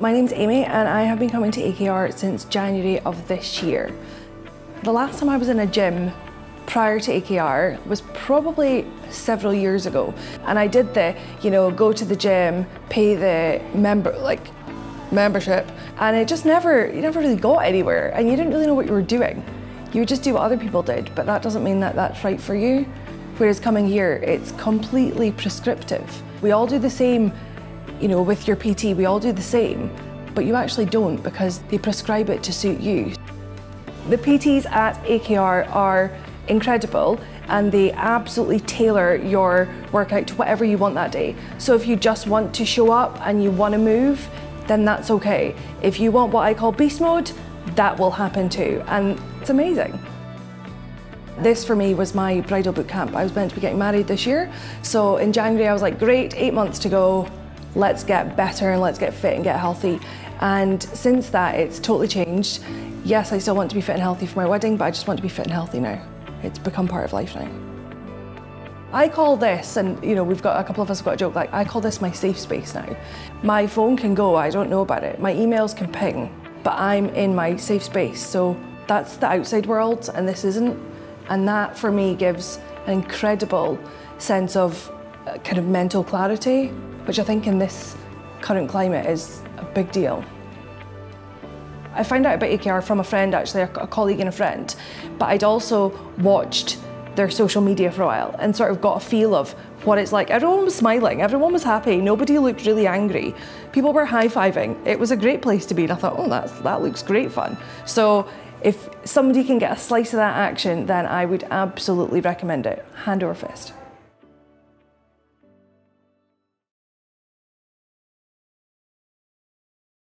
My name's Amy and I have been coming to AKR since January of this year. The last time I was in a gym prior to AKR was probably several years ago, and I did the, you know, go to the gym, pay the membership, and it just you never really got anywhere, and you didn't really know what you were doing. You would just do what other people did, but that doesn't mean that that's right for you. Whereas coming here, it's completely prescriptive. We all do the same. You know, with your PT, we all do the same, but you actually don't, because they prescribe it to suit you. The PTs at AKR are incredible, and they absolutely tailor your workout to whatever you want that day. So if you just want to show up and you want to move, then that's okay. If you want what I call beast mode, that will happen too, and it's amazing. This for me was my bridal boot camp. I was meant to be getting married this year, so in January I was like, great, 8 months to go. Let's get better and let's get fit and get healthy. And since that, it's totally changed. Yes, I still want to be fit and healthy for my wedding, but I just want to be fit and healthy now. It's become part of life now. I call this, and you know, a couple of us have got a joke, like, I call this my safe space now. My phone can go, I don't know about it. My emails can ping, but I'm in my safe space. So that's the outside world and this isn't. And that for me gives an incredible sense of kind of mental clarity, which I think in this current climate is a big deal. I found out about AKR from a friend, actually, a colleague and a friend, but I'd also watched their social media for a while and sort of got a feel of what it's like. Everyone was smiling, everyone was happy, nobody looked really angry. People were high-fiving. It was a great place to be, and I thought, oh, that looks great fun. So if somebody can get a slice of that action, then I would absolutely recommend it, hand over fist.